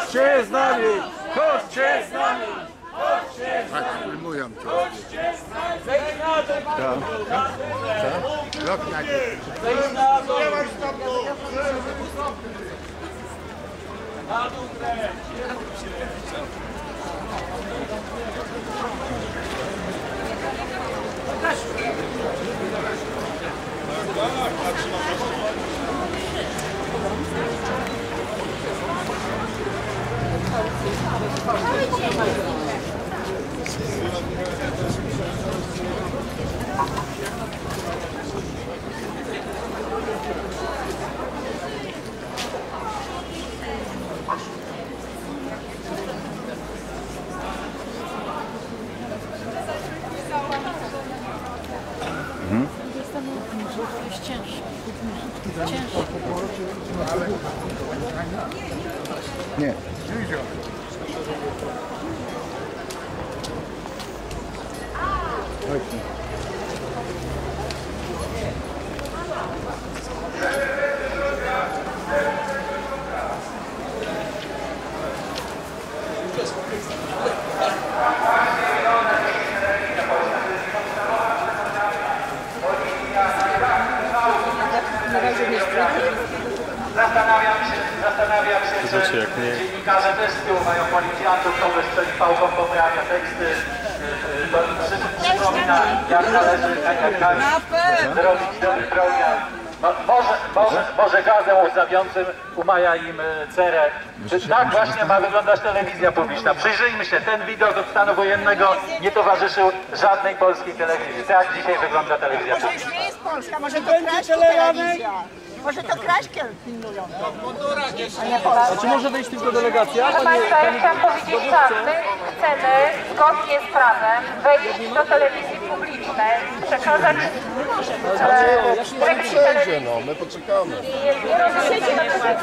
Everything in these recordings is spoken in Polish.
Chodźcie z nami! Chodźcie z nami! Chodźcie z nami! Tak, filmują cię. Chodźcie z nami! Zejdź na dół, panu! Zejdź na dół! Na dół nie. Widzicie, jak nie. Dziennikarze też z tyłu mają policjantów, to by strzeli pałką poprawia teksty. Przypomina, jak należy zrobić dobry program. Może gazem łzawiącym umaja im cerę. Tak właśnie ma wyglądać telewizja publiczna. Przyjrzyjmy się, ten widok od stanu wojennego nie towarzyszył żadnej polskiej telewizji. Tak dzisiaj wygląda telewizja publiczna. To nie jest Polska, może to kraść telewizja. Może to Kraśkiel pilnują. A czy może wejść tylko delegacja? Proszę Państwa, ja chciałam powiedzieć tak. My chcemy, zgodnie z prawem, wejść do telewizji publicznej, przekazać dyrekcji telewizji. My poczekamy. Nie rozumiecie, to jest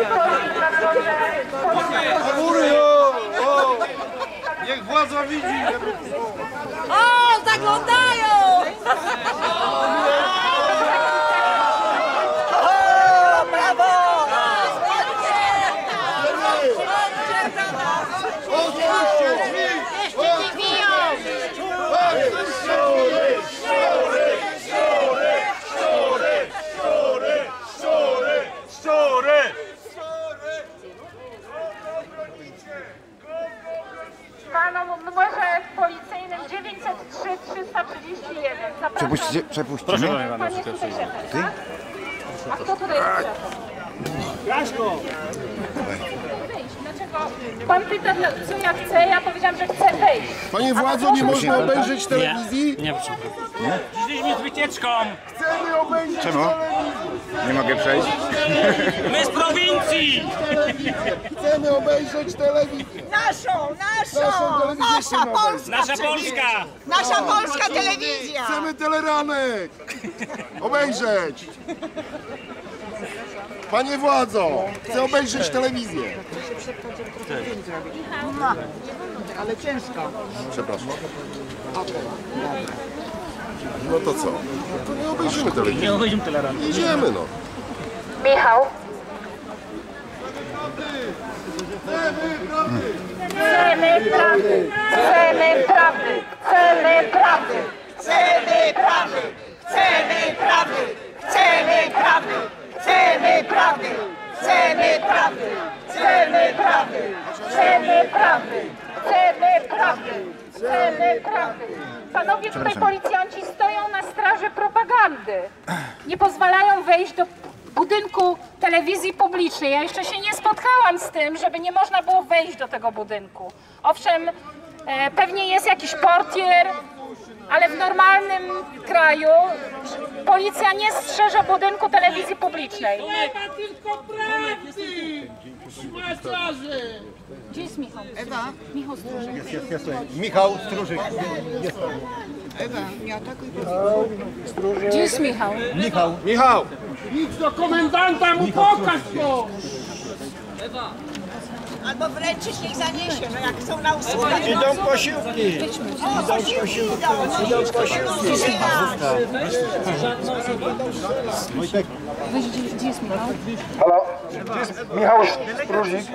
niech władza widzi. O, zaglądają! Przepuścimy. Proszę, pan jest tutaj szefem, tak? A kto tutaj jest szefem? Dlaczego? Pan pyta, co ja chcę, ja powiedziałam, że chcę wejść. Panie władzo, nie można obejrzeć telewizji? Nie, nie. Przyszliśmy z wycieczką. Chcemy obejrzeć telewizję. Czemu? Nie mogę przejść. My z prowincji! Chcemy obejrzeć telewizję. Naszą Polską! Nasza Polska! Nasza Polska telewizja! Chcemy Teleranek obejrzeć! Panie władzo, chcę obejrzeć telewizję! Ale ciężko! Przepraszam. No to co? To nie obejrzymy telewizji. Nie obejrzymy Teleranka. Idziemy no! Michał! Chcemy prawdy! Chcemy prawdy! Chcemy prawdy! Chcemy prawdy! Chcemy prawdy! Chcemy prawdy! Chcemy prawdy! Chcemy prawdy! Chcemy prawdy! Chcemy prawdy! Chcemy prawdy! Chcemy prawdy! Panowie tutaj policjanci stoją na straży propagandy. Nie pozwalają wejść do budynku telewizji publicznej. Ja jeszcze się nie spotkałam z tym, żeby nie można było wejść do tego budynku. Owszem, pewnie jest jakiś portier, ale w normalnym kraju policja nie strzeże budynku telewizji publicznej. Gdzie jest Michał? Ewa? Michał Stróżyk. Michał Stróżyk. Ewa, nie atakuj. Gdzie jest Michał? Michał! Idź do komendanta, mu pokaż to! Ewa! Albo wręczysz, niech zaniesie, no jak chcą na usługach. Idą posiłki! O, posiłki idą! Gdzie jest Michał? Halo? Michał Stróżyk,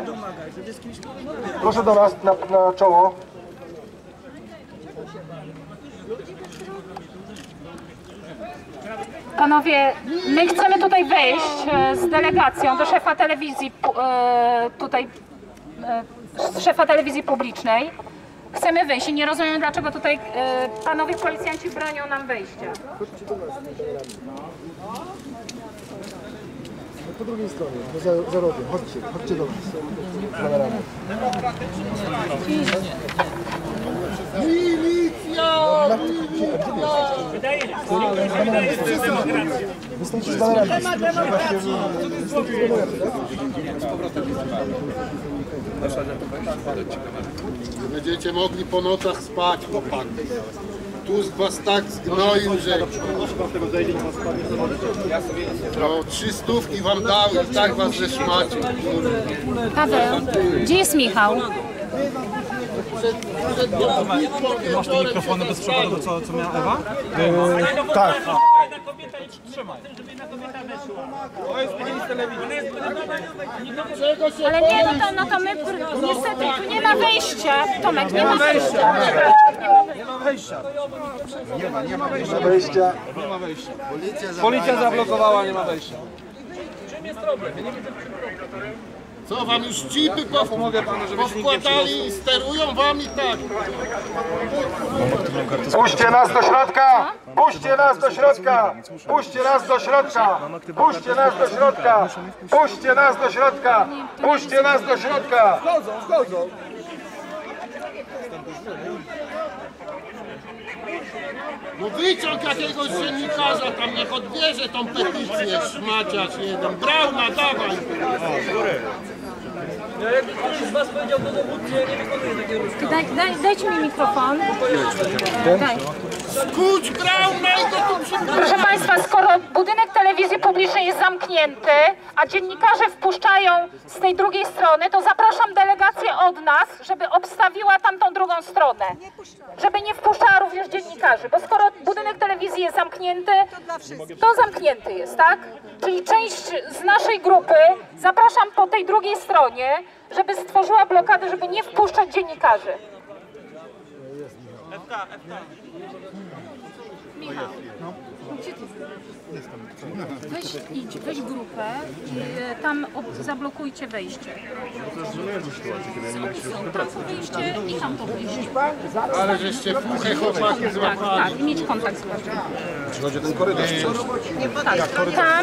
proszę do nas na czoło. Panowie, my chcemy tutaj wejść z delegacją do szefa telewizji, publicznej. Chcemy wyjść i nie rozumiem, dlaczego tutaj panowie policjanci bronią nam wejścia. Po drugiej stronie, bo zarobię. Chodźcie do nas. Milicja! Wystąpisz z banerami. Będziecie mogli po nocach spać, chłopaki. Tu z was tak zgnoił, że... No, 300 wam dałem i tak was zeszmacie. Paweł, gdzie jest Michał? Masz te mikrofony bez przewodu, co miała Ewa? Tak. Kobieta i trzymaj. Ale nie, no to my niestety tu nie ma wejścia. Tomek, nie ma wejścia. Nie ma wejścia. Policja zablokowała, nie ma wejścia. Czym jest problem? Co wam już chipy powkładali i sterują wam i tak. Puśćcie nas do środka! Puśćcie nas do środka! Puśćcie nas do środka! Puśćcie nas do środka! Puśćcie nas do środka! Puśćcie nas do środka! Wchodzą! No wyciąg jakiegoś dziennikarza, tam niech odbierze tą petycję, szmaciarz jeden. Brauna, dawaj! Ja jakby ktoś z was powiedział do dowódcy, ja nie wykonuję takie ruszki. Dajcie mi mikrofon. Daj. Skuć Brauna! Proszę państwa, skoro budynek telewizji publicznej jest zamknięty, a dziennikarze wpuszczają z tej drugiej strony, to zapraszam delegację od nas, żeby obstawiła tamtą drugą stronę. Żeby nie wpuszczała również dziennikarzy, bo skoro budynek telewizji jest zamknięty, to zamknięty jest, tak? Czyli część z naszej grupy zapraszam po tej drugiej stronie, żeby stworzyła blokadę, żeby nie wpuszczać dziennikarzy. Michał, gdzie ty? Weź grupę i tam zablokujcie wejście. Tam to wyjście i tam to wyjście. Ale żeście puchę chłopaki złapali. Tak, i mieć kontakt z każdym. Przychodzi ten korytarz. Tam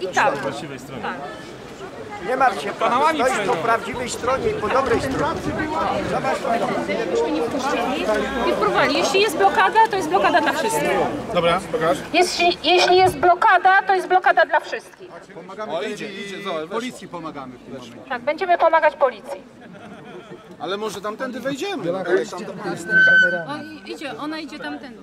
i tam. Nie martw się, stoisz po prawdziwej stronie i po dobrej stronie. Żebyśmy nie wpuścili i próbowali. Jeśli jest blokada, to jest blokada dla wszystkich. Dobra, pokaż. Jeśli jest blokada, to jest blokada dla wszystkich. Pomagamy policji pomagamy w tym momencie. Tak, będziemy pomagać policji. Ale może tamtędy wejdziemy. Ona idzie tamtędy.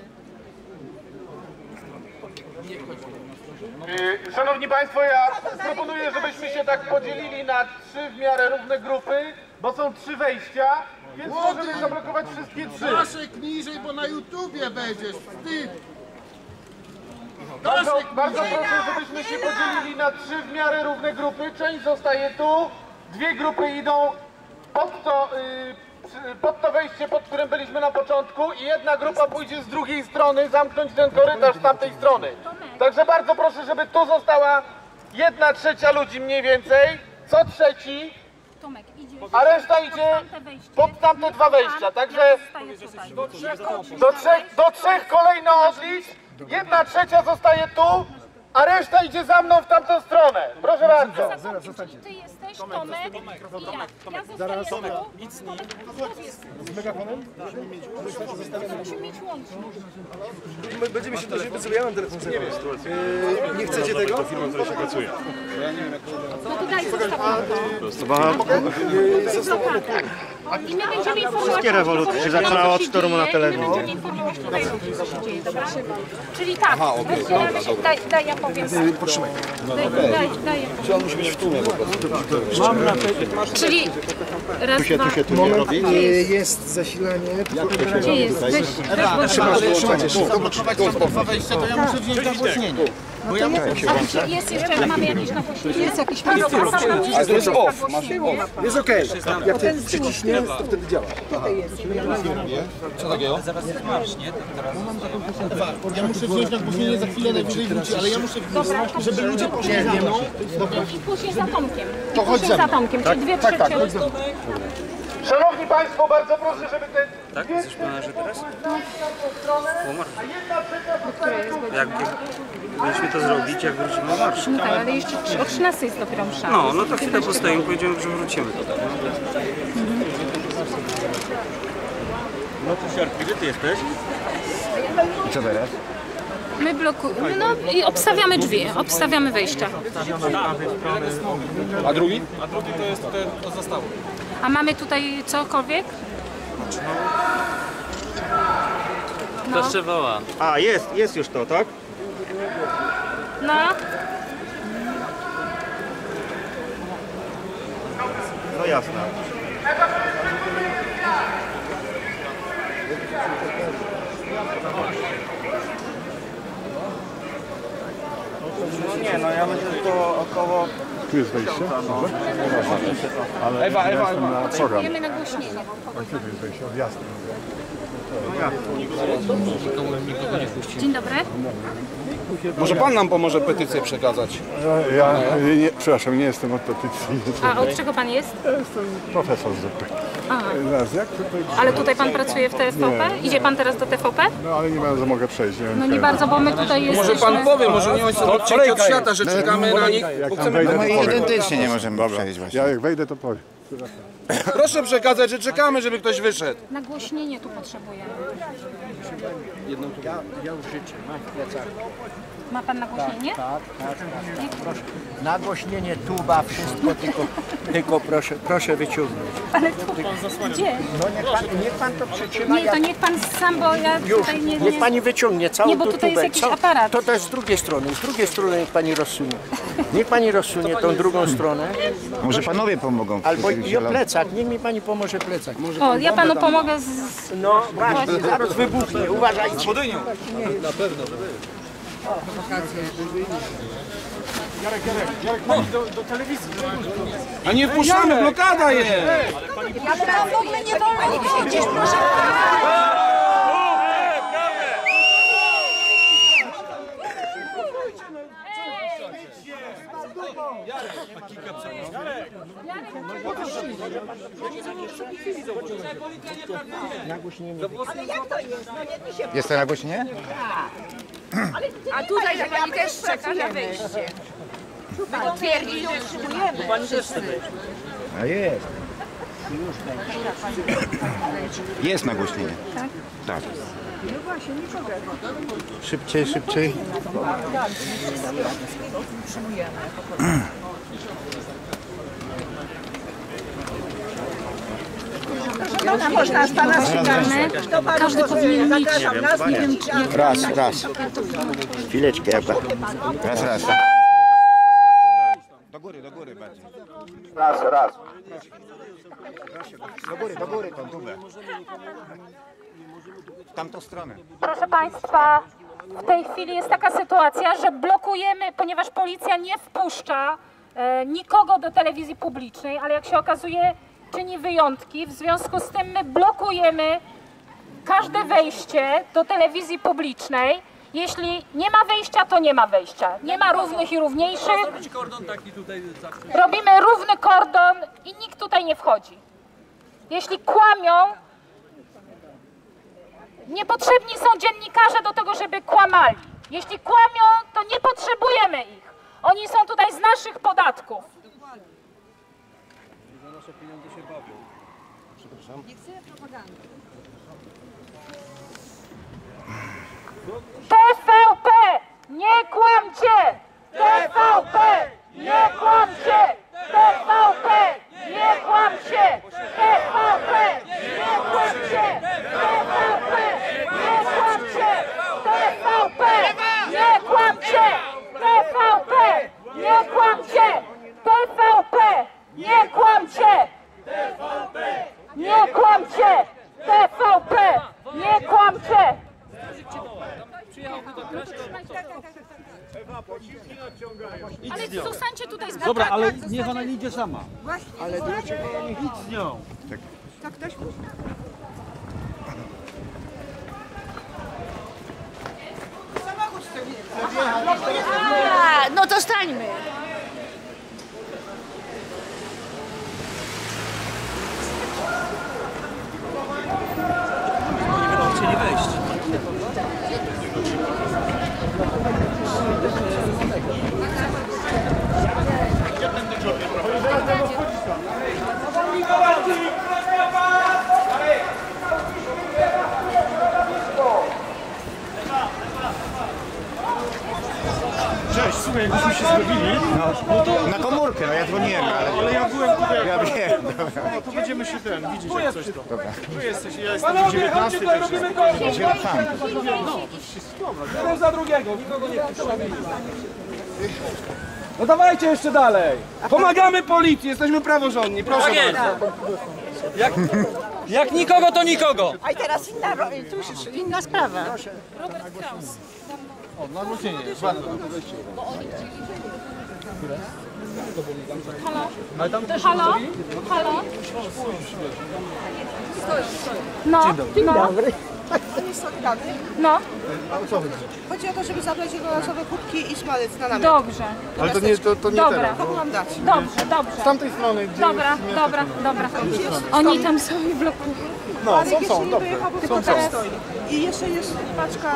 Szanowni Państwo, ja proponuję, żebyśmy się tak podzielili na 3 w miarę równe grupy, bo są 3 wejścia, więc możemy zablokować wszystkie 3. Daszek niżej, bo na YouTubie będziesz, wstyd! Bardzo proszę, żebyśmy się podzielili na 3 w miarę równe grupy. Część zostaje tu, 2 grupy idą pod to wejście, pod którym byliśmy na początku i jedna grupa pójdzie z drugiej strony zamknąć ten korytarz z tamtej strony. Także bardzo proszę, żeby tu została 1/3 ludzi mniej więcej, co trzeci, a reszta idzie pod tamte 2 wejścia. Także do trzech kolejno odlicz, 1/3 zostaje tu, a reszta idzie za mną w tamtą stronę. Proszę bardzo. Zaraz, zostańcie. Tomek, Tomek, nic nie. Z megafonem? Musimy mieć łączność. Będziemy się do siebie wysyłać. Ja mam telefon ze mną. Nie chcecie tego? No to daj zostawamy. I my będziemy informować... Wszystkie rewolucje się zaczynały od szturmu na telewizji. My będziemy informować tutaj, co się dzieje, dobra? Czyli tak, rozdzielamy się, daj ja powiem. Potrzymaj. Daj ja powiem. On musi być w tłumie po prostu. Mam na pewno. Czyli... Moment, jest zasilanie. Gdzie jest? Weź, bo... Trzymajcie, to ja muszę wziąć na głośnienie. Bo ja mówię, że jest jeszcze, mamy jakieś nagłośnienie. Jest jakiś nagłośnienie. A to jest off. Jest okej. Jak ten przyciśnie, to wtedy działa. Tutaj jest. Co takiego? Zaraz jest marsz, nie? Ja muszę wziąć nagłośnienie za chwilę, najwyżej wróci, ale ja muszę, żeby ludzie poszli za mną. I później za Tomkiem. To chodź za Tomkiem, czyli 2/3. Szanowni Państwo, bardzo proszę, żeby te... Tak? Coś należy teraz? Po jak byliśmy to zrobić, jak wrócimy na marsz. No tak, ale jeszcze o 13 jest dopiero msza. No, no to chwilę postoimy, powiedziałem, że wrócimy do tego. No to Siarki, gdzie ty jesteś? I co teraz? My blokujemy, no i obstawiamy drzwi, obstawiamy wejścia. A drugi? A drugi to jest tutaj to zastawo. A mamy tutaj cokolwiek? No. To trzeba. A, jest już to, tak? No. No jasne. No nie, no ja myślę, że to około... Tu jest wejście? Ale Ewa, potrzebujemy nagłośnienia. A tu jest wejście, jasne. Dzień dobry. Może pan nam pomoże petycję przekazać? Ja nie, przepraszam, nie jestem od petycji. A od czego pan jest? Ja jestem profesor z ZP. Ale tutaj pan pracuje w TVP? Nie. Idzie pan teraz do TVP? No ale nie bardzo mogę przejść. No nie bardzo, bo my tutaj jesteśmy... Może pan powie, może nie jest odcinek od świata, że czekamy na nich. My identycznie nie możemy przejść właśnie. Ja jak wejdę, to powiem. Proszę przekazać, że czekamy, żeby ktoś wyszedł. Nagłośnienie tu potrzebujemy. Ja już życzę, mam w plecach. Ma pan nagłośnienie? Tak. Proszę. Nagłośnienie, tuba, wszystko, tylko proszę wyciągnąć. Ale tu, gdzie? No niech pan to przytrzyma. Nie, to niech pan sam, bo ja już, tutaj nie... Niech pani wyciągnie całą tubę. Nie, bo tutaj jest jakiś aparat. To też z drugiej strony. Z drugiej strony niech pani rozsunie. Niech pani rozsunie tą drugą stronę. Może panowie pomogą. Albo i o plecach. Niech mi pani pomoże plecak. O, ja panu pomogę z... No właśnie, zaraz wybuchnie. Uważajcie. Z budynią. Na pewno, Jarek, pani do telewizji. A nie wpuszczamy, blokada jest! Ale tam w ogóle nie wolno wchodzić, proszę pana! Jest to nagłośnienie? A tutaj pani też czeka na wejście. Twierdzi, że otrzymujemy wszyscy. A jest. Jest nagłośnienie. Tak. No właśnie, nikogo. Szybciej. Otrzymujemy. Proszę, można z pana ścigamy. Każdy powinien mieć. Raz. Chwileczkę, Ewa. Raz. Do góry bardziej. Raz. Do góry tą dubę. W tamtą stronę. Proszę państwa, w tej chwili jest taka sytuacja, że blokujemy, ponieważ policja nie wpuszcza nikogo do telewizji publicznej, ale jak się okazuje, czyni wyjątki, w związku z tym my blokujemy każde wejście do telewizji publicznej. Jeśli nie ma wejścia, to nie ma wejścia. Nie ma równych i równiejszych. Robimy równy kordon i nikt tutaj nie wchodzi. Jeśli kłamią, niepotrzebni są dziennikarze do tego, żeby kłamali. Jeśli kłamią, to nie potrzebujemy ich. Oni są tutaj z naszych podatków. Za nasze pieniądze się bawią. Przepraszam. Nie chcę propagandy. TVP! Nie kłamcie! TVP! Nie kłamcie! TVP! Nie kłamcie! TVP! Nie kłamcie! TVP! Nie kłamcie! TVP! Nie kłamcie! TVP! Nie kłamcie! TVP! Nie kłamcie! TVP! Nie kłamcie! TVP! Nie kłamcie! Ale zostańcie tutaj z... Dobra, ale niech ona nie idzie sama. Właśnie, ale dlaczego ona nie idzie z nią? To ktoś musi... Samochód chce wjechać. No to stańmy. Oni będą chcieli wejść. Cześć, słuchaj, jakbyśmy się zrobili, no to... Na komórkę, no ja dzwoniłem, ale ja byłem tutaj. Ja wiem, dobra. No to będziemy się widzieć jak coś to. Dobra. Tu jesteś, ja jestem 19. Panowie, chodźcie, robimy to! No, jeden za drugiego, nikogo nie potrzeba. No dawajcie jeszcze dalej! Pomagamy policji, jesteśmy praworządni, proszę bardzo. Jak nikogo, to nikogo! A i teraz inna sprawa. Robert Krauss. O, na wrócenie, bardzo. Bo oni chcieli wyjść. Halo? Halo? No, dzień dobry. Oni są solidarni. No. O co chodzi? Chodzi o to, żeby zabrać jednorazowe kubki i szmalec na namiot. Dobrze. Ale to nie dobra. Teraz. Kogo mam dać? Dobrze, dobrze. Z tamtej strony. Dobra, dobra, dobra. Oni tam są i blokują. No, ale są, dobrze. Tylko teraz stoi. I jeszcze jest paczka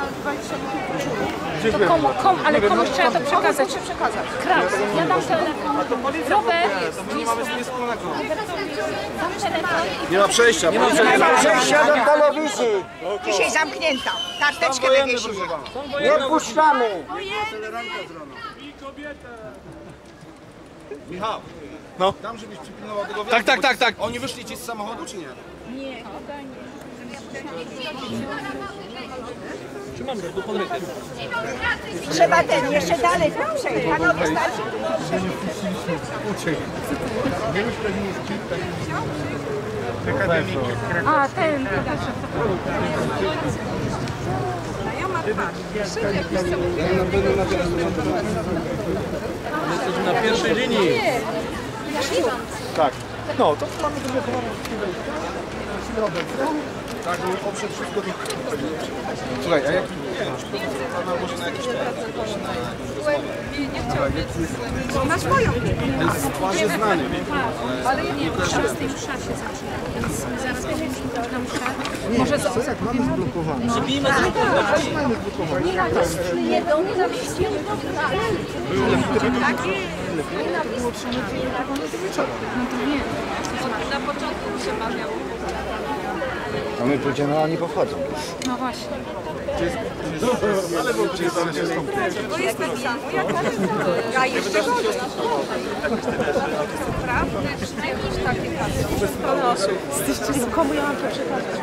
20 kubków. To ale komuś trzeba to przekazać. Kraus, ja dam telefon. Robert, nie ma przejścia. Nie ma przejścia do telewizji. Dzisiaj zamknięta. Karteczkę wywiesimy. Nie puszczamy. I kobietę. Michał, no. Tam żebyś przypilnował tego wiatru. Tak. Oni wyszli ci z samochodu czy nie? Nie, chyba nie. Trzymamy go pod rękę. Trzeba ten jeszcze dalej przejść. Panowie starsi. Nie już pewnie jest kilka. A, ten, proszę. Jesteśmy na pierwszej linii. Tak. No, to mamy dużo problemów. Tak, żeby poprzeć wszystko. Słuchaj, a jak może na jakiś temat? Na swoją. Ale nie, musimy z tej msza się zacząć. Więc zaraz będziemy iść na msza. Może z osób. Przybijmy do tego. Nie nawistny jedną, nie nawistny jedną. Tak jest. No to nie. Na początku się bawiało. A my pójdziemy, a oni pochodzą. No właśnie. Ale wróćcie tam, gdzie są. Bo jest tak samo. Ja jeszcze chodzę. Prawda? Najmniej takie prace. Jesteście z komu ja mam to przekazać?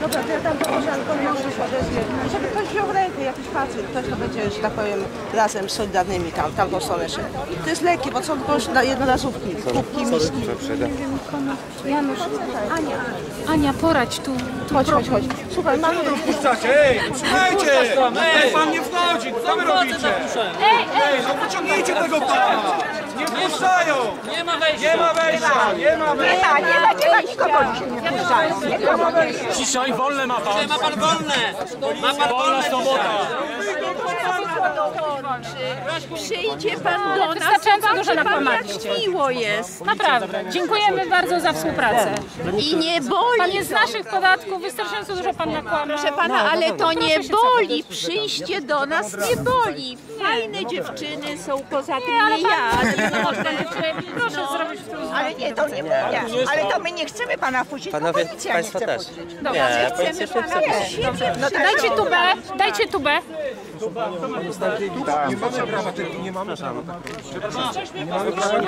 Dobra, to ja tam koleżankom może się odezwie. Żeby ktoś wziął rękę, jakiś facet, ktoś to będzie, że tak powiem, razem z Solidarnymi tam do Soleszy. To jest leki, bo są tylko jednorazówki, kubki, miski. Janusz, Ania, poradź tu. Chodź. Słuchaj, mamy... Puszczacie, ej! Trzymajcie! Niech pan nie wchodzi! Co wy robicie? Ej, no pociągnijcie tego pana! Nie puszczają! Nie ma wejścia! Nie ma nikogo dzisiaj nie puszczają! Nie ma wejścia! Ciszej, wolne ma pan! Ma pan wolne! Sobota! Przyjdzie pan do nas, wystarczająco dużo napomagaliście. Miło jest. Naprawdę. Dziękujemy bardzo za współpracę. I nie boli. Pan jest z naszych podatków, wystarczająco dużo pan nakłada. Proszę pana, ale to nie boli. Przyjście do nas nie boli. Fajne dziewczyny są poza tym i ja. Proszę zrobić w tym. Ale nie, to nie boli. Ale to my nie chcemy pana puścić, bo policja nie chce puścić. Dobrze, chcemy pana puścić. Dajcie tubę. Tak. Nie mamy prawa tak powiedzieć.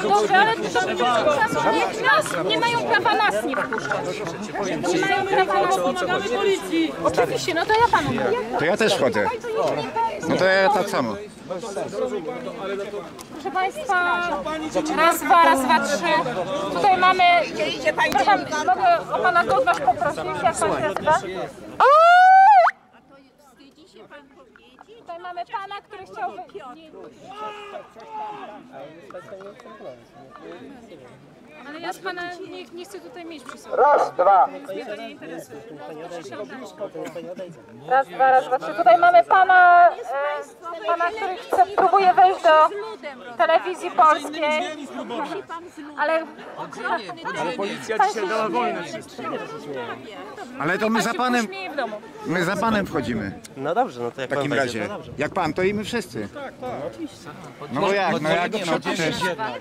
Dobrze, ale to będzie czasu. Niech nas, nie mają prawa nas nie puszczać. Nie mają prawa nas, pomagamy policji. Oczywiście, no to ja panu. To ja też chodzę. No to ja tak samo. Proszę państwa, raz, dwa, trzy. Tutaj mamy... Przepraszam, mogę o pana Godwasz poprosić, jak pan się nazywa? Wstydzi się pan powiedzieć? Tutaj mamy pana, który chciał wyjść. Ale ja z pana nie chcę tutaj mieć przy sobie. Raz, dwa. Raz, dwa, raz, dwa, trzy. Tutaj mamy pana, który próbuje wejść do telewizji polskiej. Ale policja dzisiaj dała wolne. Ale to my za panem wchodzimy. No dobrze, no to jak pan wejdzie, to dobrze. W takim razie, jak pan, to i my wszyscy. Tak, tak. Oczywiście. No bo jak, no jak przecież.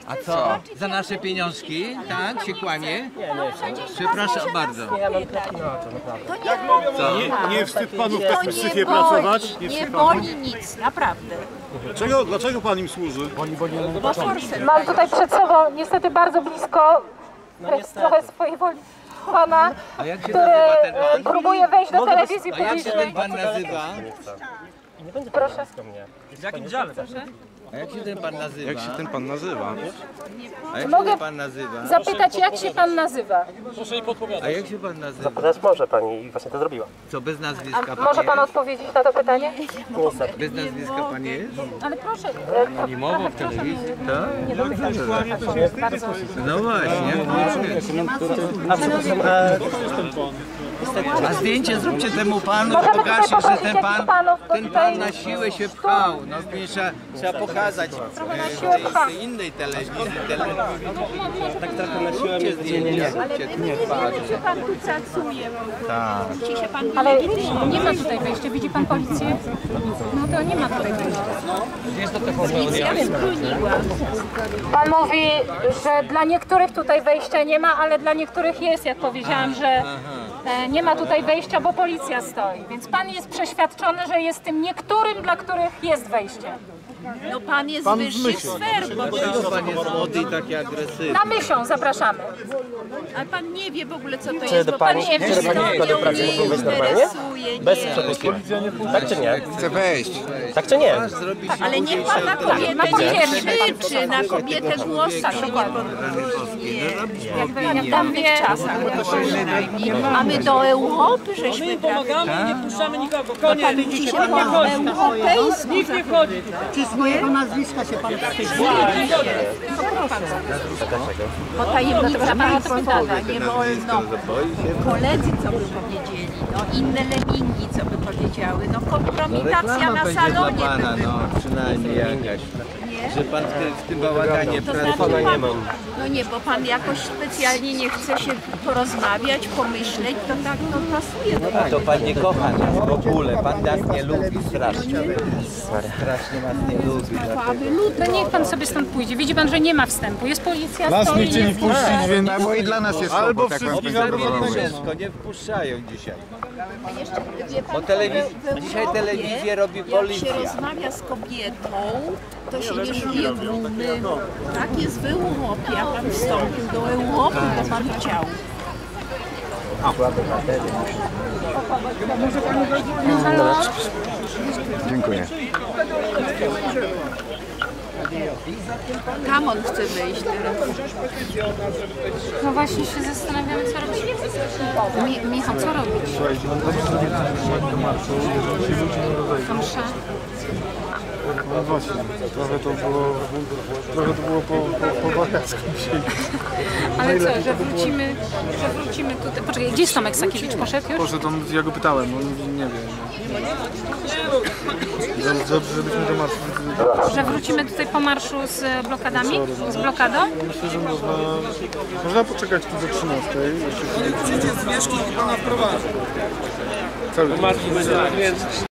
A co? Za nasze pieniążki? Tak, się kłamie? Przepraszam bardzo. Nie wstyd panu w takim syfie pracować? Nie boli nic, naprawdę. Dlaczego pan im służy? Mam tutaj przed sobą niestety bardzo blisko trochę swojej woli pana, który próbuje wejść do telewizji publicznej. Jak się ten pan nazywa? Proszę. W jakim dziale? A jak się ten pan nazywa? Jak się ten pan nazywa? Mogę zapytać, jak się pan nazywa? Proszę jej podpowiadać. A jak się pan nazywa? Zapytać może pani i właśnie to zrobiła. Co, bez nazwiska pan może pan odpowiedzieć na to pytanie? Bez nazwiska pan jest? Ale proszę. Anonimowo w telewizji? Tak? No właśnie. A zdjęcie zróbcie temu panu, pokażcie, że ten pan na siłę się pchał. No, trzeba pokazać tej innej telewizji. Tak trochę na siłę mnie zdjęcie. Ale my nie wiemy, czy pan tu cacuje. Ale nie ma tutaj wejścia. Widzi pan policję? No to nie ma tutaj wejścia. Policja skruniła. Pan mówi, że dla niektórych tutaj wejścia nie ma, ale dla niektórych jest, jak powiedziałam, że nie ma tutaj wejścia, bo policja stoi. Więc pan jest przeświadczony, że jest tym niektórym, dla których jest wejście. No pan jest pan wyższy sfer, bo to pan jest młody i taki agresywny. Na Mysią zapraszamy. Ale pan nie wie w ogóle, co to jest, bo pan nie wie, co to interesuje. Bez przepisów. Tak czy nie? Chce wejść. Tak czy nie? Ale niech pan na kobietę nie krzyczy, na kobietę głosa się nie podnosi. W tamtych czasach. A my do Europy żeśmy my pomagamy i nie puszczamy nikogo. Koniec. Nikt nie wchodzi. Czy z mojego nazwiska się pan wstydzi? Bo tajemnica pana sprzedana, nie wolno. Koledzy co by powiedzieli, no inne lemingi co by powiedziały, no kompromitacja na salonie by była. Przynajmniej jakaś. Że pan w tym bałaganie pracuje. No nie, bo pan jakoś specjalnie nie chce się porozmawiać, pomyśleć, to tak to pasuje. No tak, to pan nie kocha nas w ogóle, pan nas nie lubi strasznie. Strasznie nas nie lubi. No niech pan sobie stąd pójdzie, widzi pan, że nie ma wstępu, jest policja, nas nie chcieli wpuścić, więc albo i dla nas jest albo wszystkich ciężko, nie wpuszczają dzisiaj. Bo dzisiaj telewizję robi policja. Jak się rozmawia z kobietą, to się nie żyje w Rumunii. Tak jest w Europie, a pan wstąpił do Europy, bo pan chciał. Dziękuję. Tam on chce wyjść teraz. No właśnie się zastanawiamy, co robić. Michał, co robić? To msza. No właśnie, trochę to było po wakacku. Ale co, że wrócimy tutaj. Poczekaj, gdzie jest Tomek Sakiewicz? Poszedł już? Poszedł, ja go pytałem, on nie wie. Żebyśmy do marszu. Że wrócimy tutaj po marszu z blokadami? Z blokadą? Myślę, że można poczekać tu do 13. Jeśli przyjdzie z wierzchu, to pana wprowadzi. Cały czas.